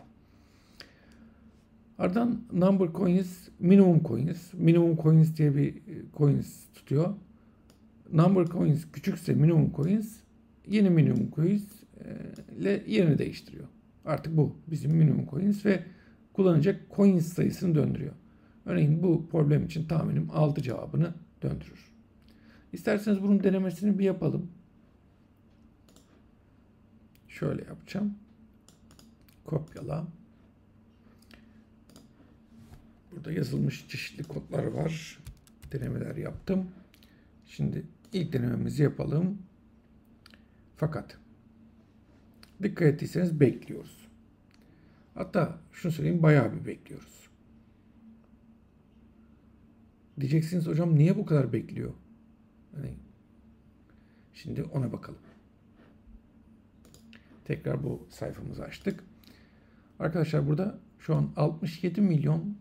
Ardından number coins, minimum coins. Minimum coins diye bir coins tutuyor. Number coins küçükse minimum coins, yeni minimum coins ile yerini değiştiriyor. Artık bu bizim minimum coins ve kullanacak coins sayısını döndürüyor. Örneğin bu problem için tahminim 6 cevabını döndürür. İsterseniz bunun denemesini bir yapalım. Şöyle yapacağım. Kopyala. Burada yazılmış çeşitli kodlar var. Denemeler yaptım. Şimdi ilk denememizi yapalım. Fakat dikkat ettiyseniz bekliyoruz. Hatta şunu söyleyeyim, bayağı bir bekliyoruz. Diyeceksiniz hocam niye bu kadar bekliyor? Hani şimdi ona bakalım. Tekrar bu sayfamızı açtık. Arkadaşlar burada şu an 67 milyon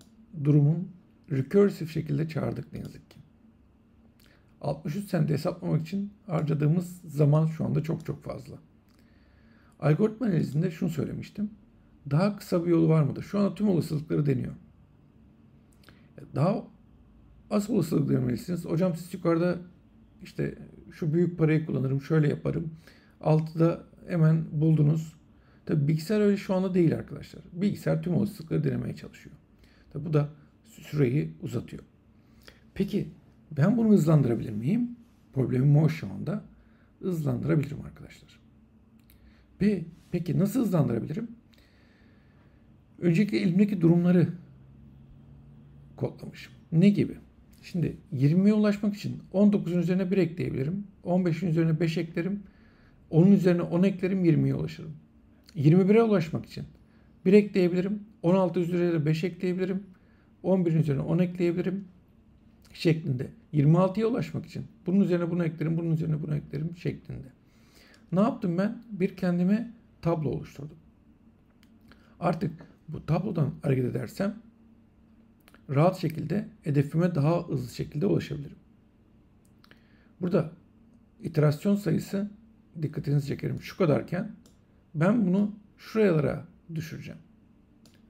durumun recursive şekilde çağırdık ne yazık ki. 63 senede hesaplamak için harcadığımız zaman şu anda çok çok fazla. Algoritma analizinde şunu söylemiştim. Daha kısa bir yolu var mıdır? Şu anda tüm olasılıkları deniyor. Daha az olasılık denemelisiniz. Hocam siz yukarıda işte şu büyük parayı kullanırım, şöyle yaparım. Altıda hemen buldunuz. Tabii bilgisayar öyle şu anda değil arkadaşlar. Bilgisayar tüm olasılıkları denemeye çalışıyor. Tabii bu da süreyi uzatıyor. Peki ben bunu hızlandırabilir miyim? Problemim o şu anda. Hızlandırabilirim arkadaşlar. Peki nasıl hızlandırabilirim? Önceki elimdeki durumları kodlamışım. Ne gibi? Şimdi 20'ye ulaşmak için 19'un üzerine 1 ekleyebilirim. 15'in üzerine 5 eklerim. 10'un üzerine 10 eklerim, 20'ye ulaşırım. 21'e ulaşmak için 1 ekleyebilirim. 16 üzerine 5 ekleyebilirim. 11'in üzerine 10 ekleyebilirim. Şeklinde. 26'ya ulaşmak için bunun üzerine bunu eklerim, bunun üzerine bunu eklerim şeklinde. Ne yaptım ben? Bir kendime tablo oluşturdum. Artık bu tablodan hareket edersem rahat şekilde hedefime daha hızlı şekilde ulaşabilirim. Burada iterasyon sayısı dikkatinizi çekerim şu kadarken ben bunu şuralara düşüreceğim.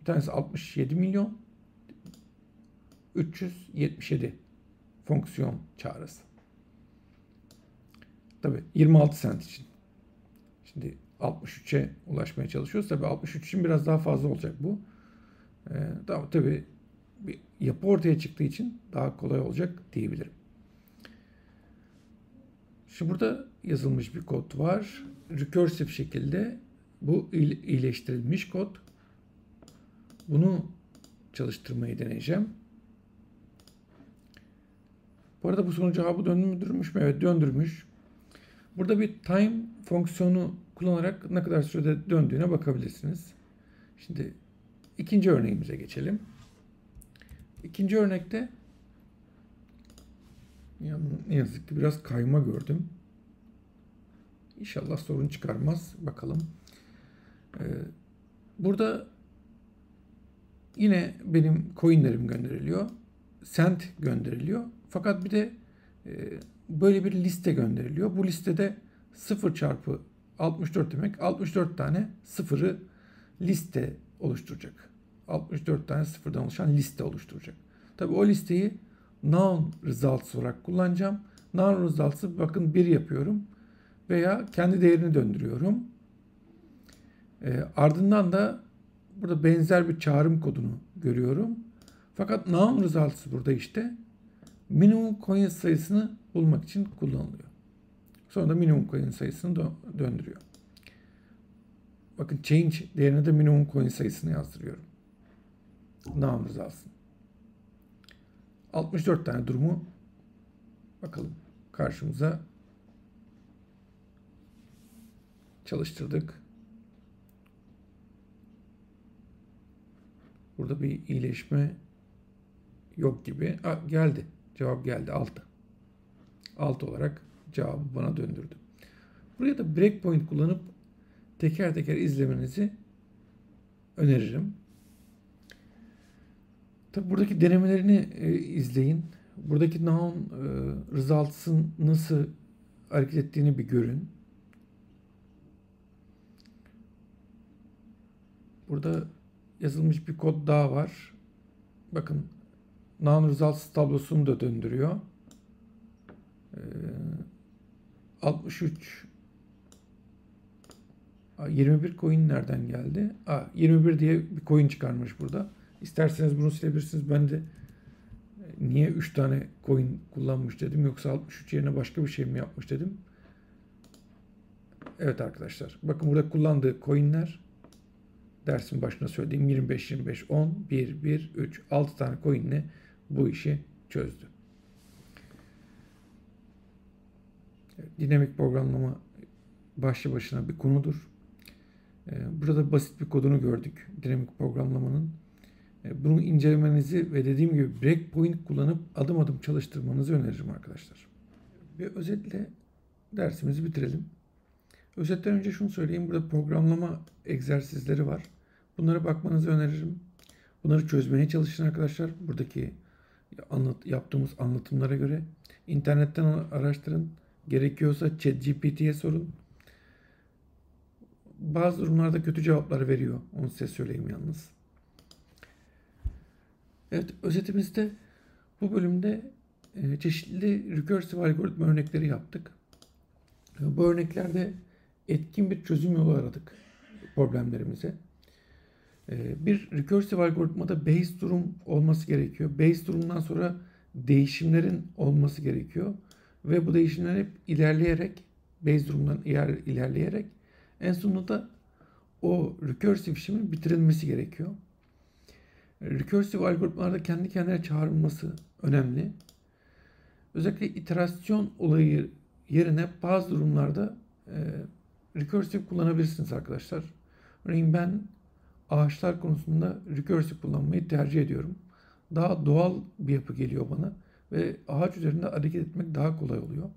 Bir tanesi 67.377 fonksiyon çağrısı. Tabii 26 sent için. Şimdi 63'e ulaşmaya çalışıyoruz. Tabii 63 için biraz daha fazla olacak bu. Tabii bir yapı ortaya çıktığı için daha kolay olacak diyebilirim. Şimdi burada yazılmış bir kod var. Recursive şekilde bu iyileştirilmiş kod. Bunu çalıştırmayı deneyeceğim. Bu arada bu sonucu cevabı döndürmüş mü? Evet, döndürmüş. Burada bir time fonksiyonu kullanarak ne kadar sürede döndüğüne bakabilirsiniz. Şimdi ikinci örneğimize geçelim. İkinci örnekte ne yazık ki biraz kayma gördüm. İnşallah sorun çıkarmaz. Bakalım. Burada yine benim coinlerim gönderiliyor. Cent gönderiliyor. Fakat bir de böyle bir liste gönderiliyor. Bu listede 0x64 demek. 64 tane sıfırı liste oluşturacak. 64 tane sıfırdan oluşan liste oluşturacak. Tabii o listeyi noun results olarak kullanacağım. Noun results'ı bakın 1 yapıyorum. Veya kendi değerini döndürüyorum. Ardından da burada benzer bir çağrım kodunu görüyorum. Fakat noun results burada işte minimum coin sayısını bulmak için kullanılıyor. Sonra da minimum coin sayısını döndürüyor. Bakın change değerine de minimum coin sayısını yazdırıyorum. Noun results. 64 tane durumu bakalım karşımıza çalıştırdık. Burada bir iyileşme yok gibi. Aa, geldi. Cevap geldi. Alt olarak cevabı bana döndürdü. Buraya da breakpoint kullanıp teker teker izlemenizi öneririm. Tabi buradaki denemelerini izleyin. Buradaki noun results'ın nasıl hareket ettiğini bir görün. Burada yazılmış bir kod daha var. Bakın noun results tablosunu da döndürüyor. 63 21 coin nereden geldi? 21 diye bir coin çıkarmış burada. İsterseniz bunu silebilirsiniz. Ben de niye 3 tane coin kullanmış dedim. Yoksa 63 yerine başka bir şey mi yapmış dedim. Evet arkadaşlar. Bakın burada kullandığı coinler dersin başına söylediğim 25, 25, 10, 1, 1, 3, 6 tane coin ile bu işi çözdü. Dinamik programlama başlı başına bir konudur. Burada basit bir kodunu gördük. Dinamik programlamanın. Bunu incelemenizi ve dediğim gibi breakpoint kullanıp adım adım çalıştırmanızı öneririm arkadaşlar. Ve özetle dersimizi bitirelim. Özetten önce şunu söyleyeyim. Burada programlama egzersizleri var. Bunlara bakmanızı öneririm. Bunları çözmeye çalışın arkadaşlar. Buradaki yaptığımız anlatımlara göre. İnternetten araştırın. Gerekiyorsa ChatGPT'ye sorun. Bazı durumlarda kötü cevaplar veriyor. Onu size söyleyeyim yalnız. Evet, özetimizde bu bölümde çeşitli recursive algoritma örnekleri yaptık. Bu örneklerde etkin bir çözüm yolu aradık problemlerimize. Bir recursive algoritmada base durum olması gerekiyor. Base durumdan sonra değişimlerin olması gerekiyor. Ve bu değişimler hep ilerleyerek, base durumdan ilerleyerek en sonunda o recursive işlemin bitirilmesi gerekiyor. Recursive algoritmalarda kendi kendine çağrılması önemli. Özellikle iterasyon olayı yerine bazı durumlarda recursive kullanabilirsiniz arkadaşlar. Örneğin ben ağaçlar konusunda recursive kullanmayı tercih ediyorum. Daha doğal bir yapı geliyor bana ve ağaç üzerinde hareket etmek daha kolay oluyor.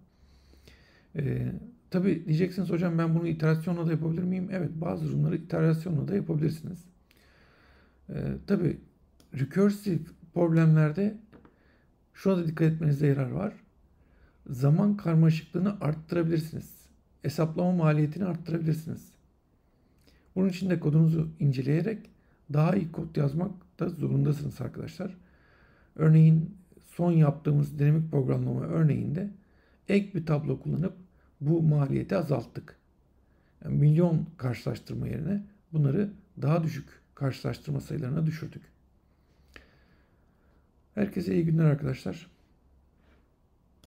Tabii diyeceksiniz hocam ben bunu iterasyonla da yapabilir miyim? Evet, bazı durumları iterasyonla da yapabilirsiniz. Tabii recursive problemlerde şuna da dikkat etmenizde yarar var. Zaman karmaşıklığını arttırabilirsiniz. Hesaplama maliyetini arttırabilirsiniz. Bunun için de kodunuzu inceleyerek daha iyi kod yazmak da zorundasınız arkadaşlar. Örneğin son yaptığımız dinamik programlama örneğinde ek bir tablo kullanıp bu maliyeti azalttık. Yani milyon karşılaştırma yerine bunları daha düşük karşılaştırma sayılarına düşürdük. Herkese iyi günler arkadaşlar.